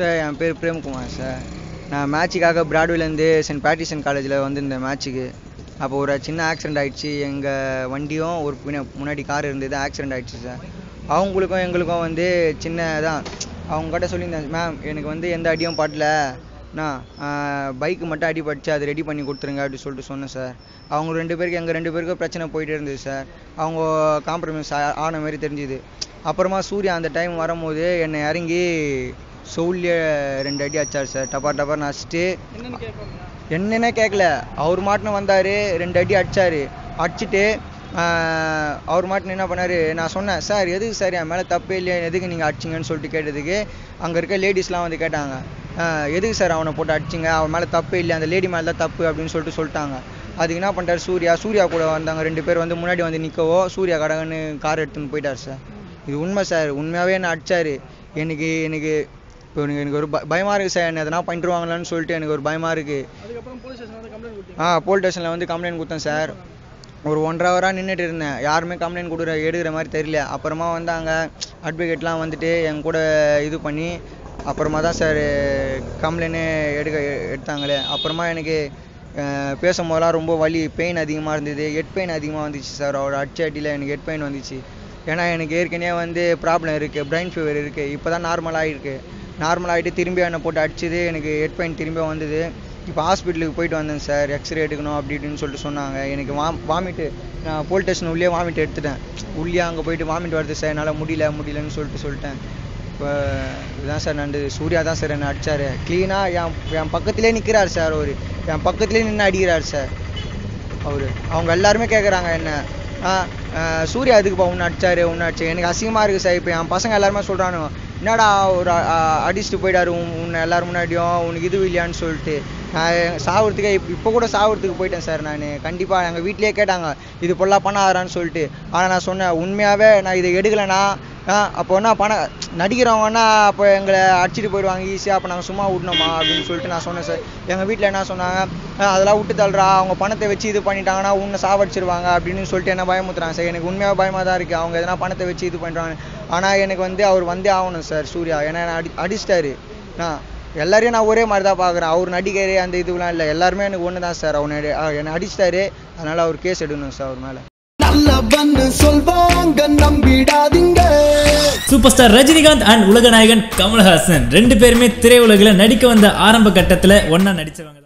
Sir, என் பேர் Premkumar sir. நான் மேட்சுக்காக பிராட்வேலேருந்து send பேட்ரிசன் காலேஜில் வந்திருந்தேன் மேட்ச்சுக்கு. அப்போ ஒரு சின்ன ஆக்சிடெண்ட் ஆகிடுச்சு. எங்கள் வண்டியும் ஒரு முன்னாடி கார் இருந்தது, ஆக்சிடெண்ட் ஆகிடுச்சு சார். அவங்களுக்கும் எங்களுக்கும் வந்து சின்னதான் அவங்ககிட்ட சொல்லியிருந்தேன், மேம் எனக்கு வந்து எந்த அடியும் படலை, நான் பைக்கு மட்டும் அடிபடிச்சு அது ரெடி பண்ணி கொடுத்துருங்க அப்படின்னு சொல்லிட்டு சொன்னேன் சார். அவங்க ரெண்டு பேருக்கு எங்கள் ரெண்டு பேருக்கும் பிரச்சனை போயிட்டே இருந்தது சார். அவங்க காம்ப்ரமைஸ் ஆன மாதிரி தெரிஞ்சுது. அப்புறமா சூர்யா அந்த டைம் வரும்போது என்னை இறங்கி சவுல்லே 2 அடி அடிச்சார் சார். டப்பா டப்பான்னு அடிச்சுட்டு என்னென்ன கேட்கல, அவர் மாட்டின வந்தார், 2 அடி அடித்தார். அடிச்சுட்டு அவர் மாட்டின என்ன பண்ணார், நான் சொன்னேன் சார் எதுக்கு சார் என் மேலே தப்பே இல்லையா, எதுக்கு நீங்கள் அடிச்சிங்கன்னு சொல்லிட்டு கேட்டதுக்கு அங்கே இருக்க லேடிஸ்லாம் வந்து கேட்டாங்க, எதுக்கு சார் அவனை போட்டு அடிச்சிங்க, அவன் மேலே தப்பே இல்லை, அந்த லேடி மேலே தான் தப்பு அப்படின்னு சொல்லிட்டாங்க. அதுக்கு என்ன பண்ணிட்டார் சூர்யா கூட வந்தாங்க 2 பேர் வந்து முன்னாடி வந்து நிற்கவோ சூர்யா கடகன்னு கார் எடுத்துன்னு போயிட்டார் சார். இது உண்மை சார், உண்மையாகவே என்ன அடித்தார். எனக்கு இப்போ எனக்கு ஒரு பயமாக இருக்குது சார், என்ன எதனா பண்ணிடுவாங்களான்னு சொல்லிட்டு எனக்கு ஒரு பயமாக இருக்குது. போலீஸ் ஸ்டேஷனில் வந்து கம்ப்ளைண்ட் கொடுத்தேன் சார். ஒரு 1.5 ஹவராக நின்றுட்டு இருந்தேன், யாருமே கம்ப்ளைண்ட் எடுக்கிற மாதிரி தெரியல. அப்புறமா வந்தாங்க அட்வொகேட்லாம் வந்துட்டு என் கூட இது பண்ணி அப்புறமா தான் சார் கம்ப்ளைண்ட்டு எடுத்தாங்களே. அப்புறமா எனக்கு பேசும்போதெல்லாம் ரொம்ப வலி, பெயின் அதிகமாக இருந்தது, ஹெட் பெயின் அதிகமாக வந்துச்சு சார். அவரோட அடிச்சடியில் எனக்கு ஹெட் பெயின் வந்துச்சு. ஏன்னா எனக்கு ஏற்கனவே வந்து ப்ராப்ளம் இருக்குது, பிரைன் ஃபீவர் இருக்குது. இப்போ தான் நார்மல் ஆகிட்டு திரும்பி என்னை போட்டு அடிச்சது, எனக்கு ஹெட் பெயின் திரும்பி வந்தது. இப்போ ஹாஸ்பிட்டலுக்கு போயிட்டு வந்தேன் சார், எக்ஸ்ரே எடுக்கணும் அப்படி இப்படின்னு சொல்லிட்டு சொன்னாங்க. எனக்கு வாமிட்டு, நான் போலீஸ் ஸ்டேஷன் உள்ளே வாமிட்டு எடுத்துட்டேன். உள்ளே அங்கே போயிட்டு வாமிட் வருது சார், என்னால் முடியலன்னு சொல்லிட்டேன். இப்போ இதுதான் சார் நண்டு, சூர்யா தான் சார் என்னை அடித்தார். க்ளீனாக என் பக்கத்துலேயே நிற்கிறார் சார், அவர் என் பக்கத்துலேயே நின்று அடிக்கிறார் சார். அவங்க எல்லாருமே கேட்குறாங்க என்ன, சூர்யா எதுக்குப்பா ஒன்று அடித்தார் ஒன்று அடித்தார். எனக்கு அசிங்கமாக இருக்குது சார். இப்போ என் பசங்க எல்லாருமே சொல்கிறானு, என்னடா ஒரு அடிச்சுட்டு போயிட்டாரு உன்னை எல்லோரும் முன்னாடியும், உனக்கு இது இல்லையான்னு சொல்லிட்டு. நான் சாகிறதுக்கே இப்போ கூட சாகிறதுக்கு போயிட்டேன் சார். நான் கண்டிப்பாக எங்கள் வீட்டிலே கேட்டாங்க இது பொல்லாப் பண்ண ஆகிறான்னு சொல்லிட்டு. ஆனால் நான் சொன்னேன் உண்மையாகவே நான் இதை எடுக்கலைண்ணா, அப்போ என்ன பணம் நடிக்கிறவங்கன்னா அப்போ எங்களை அடிச்சுட்டு போயிடுவாங்க ஈஸியாக, அப்போ நாங்கள் சும்மா விடணுமா அப்படின்னு சொல்லிட்டு நான் சொன்னேன் சார். எங்கள் வீட்டில் என்ன சொன்னாங்க, அதெல்லாம் விட்டு தள்ளுறா, அவங்க பணத்தை வச்சு இது பண்ணிட்டாங்கன்னா உன்னை சாவடிச்சிருவாங்க அப்படின்னு சொல்லிட்டு என்ன பயமுத்துறாங்க சார். எனக்கு உண்மையாக பயமாக தான் இருக்குது, அவங்க எதனா பணத்தை வச்சு இது பண்ணுறாங்க. ஆனால் எனக்கு வந்து அவர் வந்தே ஆகணும் சார் சூர்யா, ஏன்னா நான் அடிச்சிட்டாரு. நான் எல்லாரையும் நான் ஒரே மாதிரி தான் பார்க்குறேன், அவர் நடிகர் அந்த இதுலாம் இல்லை, எல்லாருமே எனக்கு ஒன்று தான் சார். என்னை அடிச்சிட்டாரு, அதனால் அவர் கேஸ் எடுக்கணும் சார் அவர் மேலே. சூப்பர் ஸ்டார் ரஜினிகாந்த் அண்ட் உலக நாயகன் கமல்ஹாசன் 2 பேருமே திரையுலகில் நடிக்க வந்த ஆரம்ப கட்டத்தில் ஒன்னா நடிச்சவங்க.